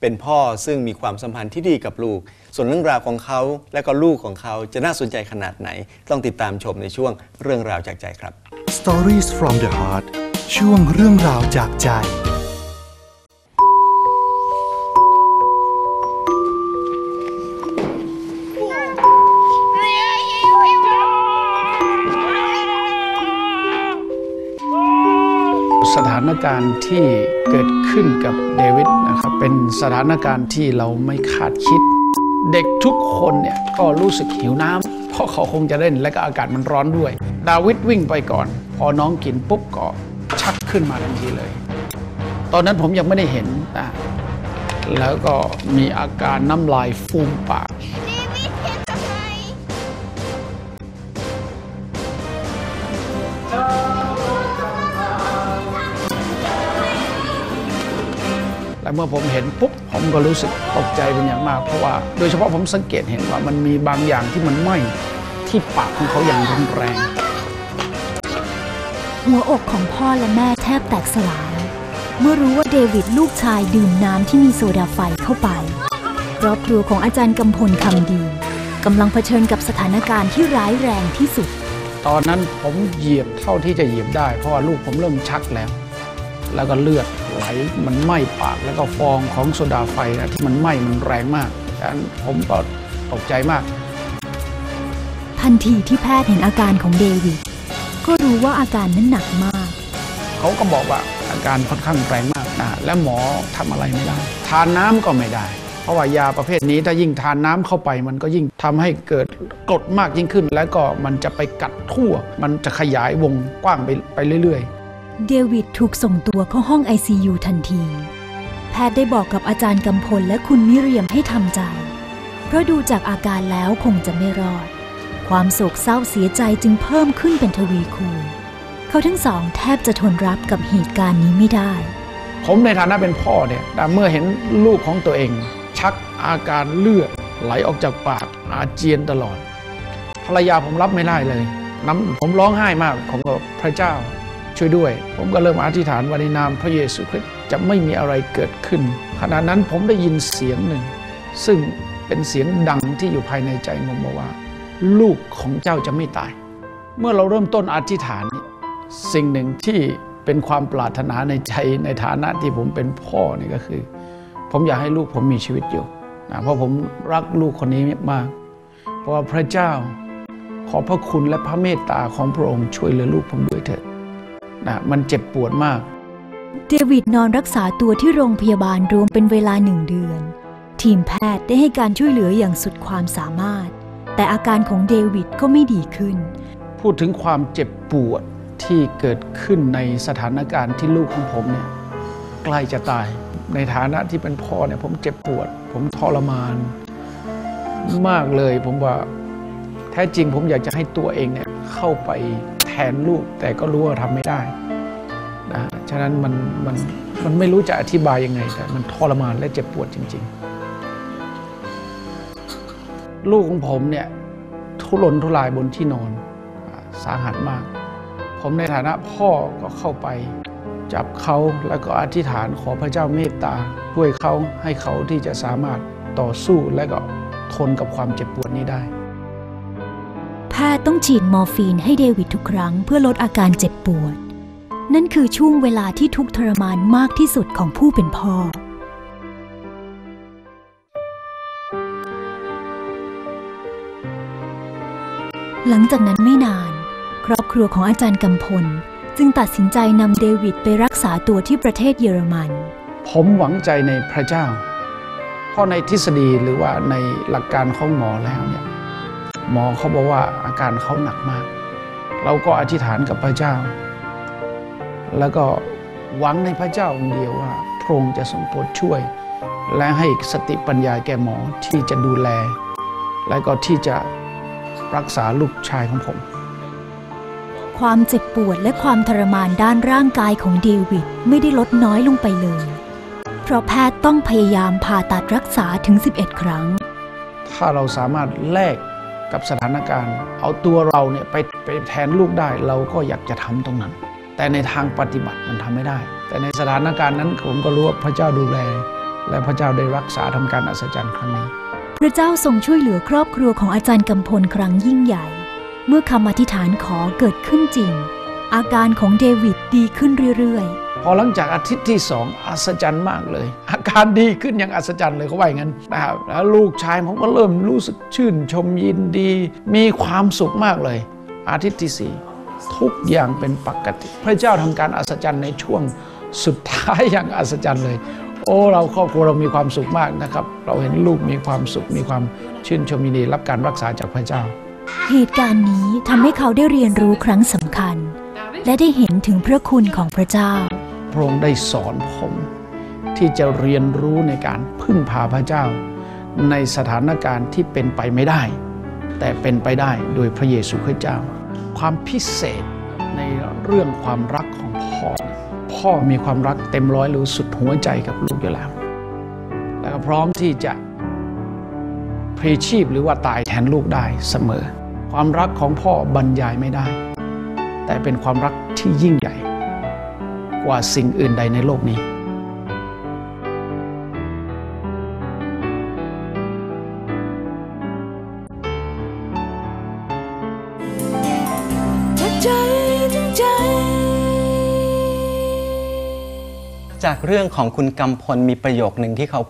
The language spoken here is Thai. เป็นพ่อซึ่งมีความสัมพันธ์ที่ดีกับลูกส่วนเรื่องราวของเขาและก็ลูกของเขาจะน่าสนใจขนาดไหนต้องติดตามชมในช่วงเรื่องราวจากใจครับ Stories from the Heart ช่วงเรื่องราวจากใจสถานการณ์ที่เกิดขึ้นกับเดวิดนะครับเป็นสถานการณ์ที่เราไม่คาดคิดเด็กทุกคนเนี่ยก็รู้สึกหิวน้ำเพราะเขาคงจะเล่นและก็อากาศมันร้อนด้วยดาวิดวิ่งไปก่อนพอน้องกินปุ๊บก็ชักขึ้นมาทันทีเลยตอนนั้นผมยังไม่ได้เห็นนะแล้วก็มีอาการน้ำลายฟูมปากแต่เมื่อผมเห็นปุ๊บผมก็รู้สึกตกใจเป็นอย่างมากเพราะว่าโดยเฉพาะผมสังเกตเห็นว่ามันมีบางอย่างที่มันไหม้ที่ปากของเขาอย่างรุนแรงหัวอกของพ่อและแม่แทบแตกสลายเมื่อรู้ว่าเดวิดลูกชายดื่มน้ำที่มีโซดาไฟเข้าไปครอบครัวของอาจารย์กำพลคำดีกำลังเผชิญกับสถานการณ์ที่ร้ายแรงที่สุดตอนนั้นผมเหยียบเท่าที่จะเหยียบได้เพราะว่าลูกผมเริ่มชักแล้วก็เลือดไหลมันไหม้ปากแล้วก็ฟองของโซดาไฟนะที่มันไหม้มันแรงมากฉะนั้นผมก็ตกใจมากทันทีที่แพทย์เห็นอาการของเดวิดก็รู้ว่าอาการนั้นหนักมากเขาก็บอกว่าอาการค่อนข้างแรงมากนะและหมอทำอะไรไม่ได้ทานน้ำก็ไม่ได้เพราะว่ายาประเภทนี้ถ้ายิ่งทานน้ำเข้าไปมันก็ยิ่งทำให้เกิดกรดมากยิ่งขึ้นแล้วก็มันจะไปกัดทั่วมันจะขยายวงกว้างไปเรื่อยๆเดวิดถูกส่งตัวเข้าห้อง ICU ทันทีแพทย์ได้บอกกับอาจารย์กำพลและคุณมิเรียมให้ทำใจเพราะดูจากอาการแล้วคงจะไม่รอดความโศกเศร้าเสียใจจึงเพิ่มขึ้นเป็นทวีคูณเขาทั้งสองแทบจะทนรับกับเหตุการณ์นี้ไม่ได้ผมในฐานะเป็นพ่อเนี่ยเมื่อเห็นลูกของตัวเองชักอาการเลือดไหลออกจากปากอาเจียนตลอดภรรยาผมรับไม่ได้เลยผมร้องไห้มากของพระเจ้าช่วยด้วยผมก็เริ่มอธิษฐานว่าในนามพระเยซูคริสต์จะไม่มีอะไรเกิดขึ้นขณะนั้นผมได้ยินเสียงหนึ่งซึ่งเป็นเสียงดังที่อยู่ภายในใจผมว่าลูกของเจ้าจะไม่ตายเมื่อเราเริ่มต้นอธิษฐานสิ่งหนึ่งที่เป็นความปรารถนาในใจในฐานะที่ผมเป็นพ่อนี่ก็คือผมอยากให้ลูกผมมีชีวิตอยู่นะเพราะผมรักลูกคนนี้มากเพราะว่าพระเจ้าขอพระคุณและพระเมตตาของพระองค์ช่วยเหลือลูกผมด้วยเถิดมันเจ็บปวดมากเดวิดนอนรักษาตัวที่โรงพยาบาลรวมเป็นเวลา1 เดือนทีมแพทย์ได้ให้การช่วยเหลืออย่างสุดความสามารถแต่อาการของเดวิดก็ไม่ดีขึ้นพูดถึงความเจ็บปวดที่เกิดขึ้นในสถานการณ์ที่ลูกของผมเนี่ยใกล้จะตายในฐานะที่เป็นพ่อเนี่ยผมเจ็บปวดผมทรมานมากเลยผมว่าแท้จริงผมอยากจะให้ตัวเองเนี่ยเข้าไปแทนลูกแต่ก็รู้ว่าทำไม่ได้นะฉะนั้นมันไม่รู้จะอธิบายยังไงแต่มันทรมานและเจ็บปวดจริงๆลูกของผมเนี่ยทุรนทุรายบนที่นอนสาหัสมากผมในฐานะพ่อก็เข้าไปจับเขาแล้วก็อธิษฐานขอพระเจ้าเมตตาช่วยเขาให้เขาที่จะสามารถต่อสู้และก็ทนกับความเจ็บปวดนี้ได้แพทย์ต้องฉีดมอร์ฟีนให้เดวิดทุกครั้งเพื่อลดอาการเจ็บปวดนั่นคือช่วงเวลาที่ทุกข์ทรมานมากที่สุดของผู้เป็นพ่อหลังจากนั้นไม่นานครอบครัวของอาจารย์กำพลจึงตัดสินใจนำเดวิดไปรักษาตัวที่ประเทศเยอรมันผมหวังใจในพระเจ้าเพราะในทฤษฎีหรือว่าในหลักการของหมอแล้วเนี่ยหมอเขาบอกว่าอาการเขาหนักมากเราก็อธิษฐานกับพระเจ้าแล้วก็หวังในพระเจ้าองค์เดียวว่าพระองค์จะทรงโปรดช่วยและให้สติปัญญาแก่หมอที่จะดูแลและก็ที่จะรักษาลูกชายของผมความเจ็บปวดและความทรมานด้านร่างกายของเดวิดไม่ได้ลดน้อยลงไปเลยเพราะแพทย์ต้องพยายามผ่าตัดรักษาถึง11 ครั้งถ้าเราสามารถแลกกับสถานการณ์เอาตัวเราเนี่ยไปแทนลูกได้เราก็อยากจะทำตรงนั้นแต่ในทางปฏิบัติมันทำไม่ได้แต่ในสถานการณ์นั้นผมก็รู้ว่าพระเจ้าดูแล และพระเจ้าได้รักษาทำการอัศจรรย์ครั้งนี้พระเจ้าทรงช่วยเหลือครอบครัวของอาจารย์กำพลครั้งยิ่งใหญ่เมื่อคำอธิษฐานขอเกิดขึ้นจริงอาการของเดวิดดีขึ้นเรื่อยๆพอหลังจากอาทิตย์ที่สองอัศจรรย์มากเลยอาการดีขึ้นอย่างอัศจรรย์เลยเขาว่าอย่างนั้นนะครับแล้วลูกชายผมก็เริ่มรู้สึกชื่นชมยินดีมีความสุขมากเลยอาทิตย์ที่สี่ทุกอย่างเป็นปกติพระเจ้าทำการอัศจรรย์ในช่วงสุดท้ายอย่างอัศจรรย์เลยโอ้เราครอบครัวเรามีความสุขมากนะครับเราเห็นลูกมีความสุขมีความชื่นชมยินดีรับการรักษาจากพระเจ้าเหตุการณ์นี้ทำให้เขาได้เรียนรู้ครั้งสำคัญและได้เห็นถึงพระคุณของพระเจ้าพระองค์ได้สอนผมที่จะเรียนรู้ในการพึ่งพาพระเจ้าในสถานการณ์ที่เป็นไปไม่ได้แต่เป็นไปได้โดยพระเยซูคริสต์เจ้าความพิเศษในเรื่องความรักของพ่อมีความรักเต็มร้อยหรือสุดหัวใจกับลูกอยู่แล้วแล้วก็พร้อมที่จะพลีชีพหรือว่าตายแทนลูกได้เสมอความรักของพ่อบรรยายไม่ได้แต่เป็นความรักที่ยิ่งใหญ่กว่าสิ่งอื่นใดในโลกนี้จากเรื่องของคุณกำพลมีประโยคหนึ่งที่เขา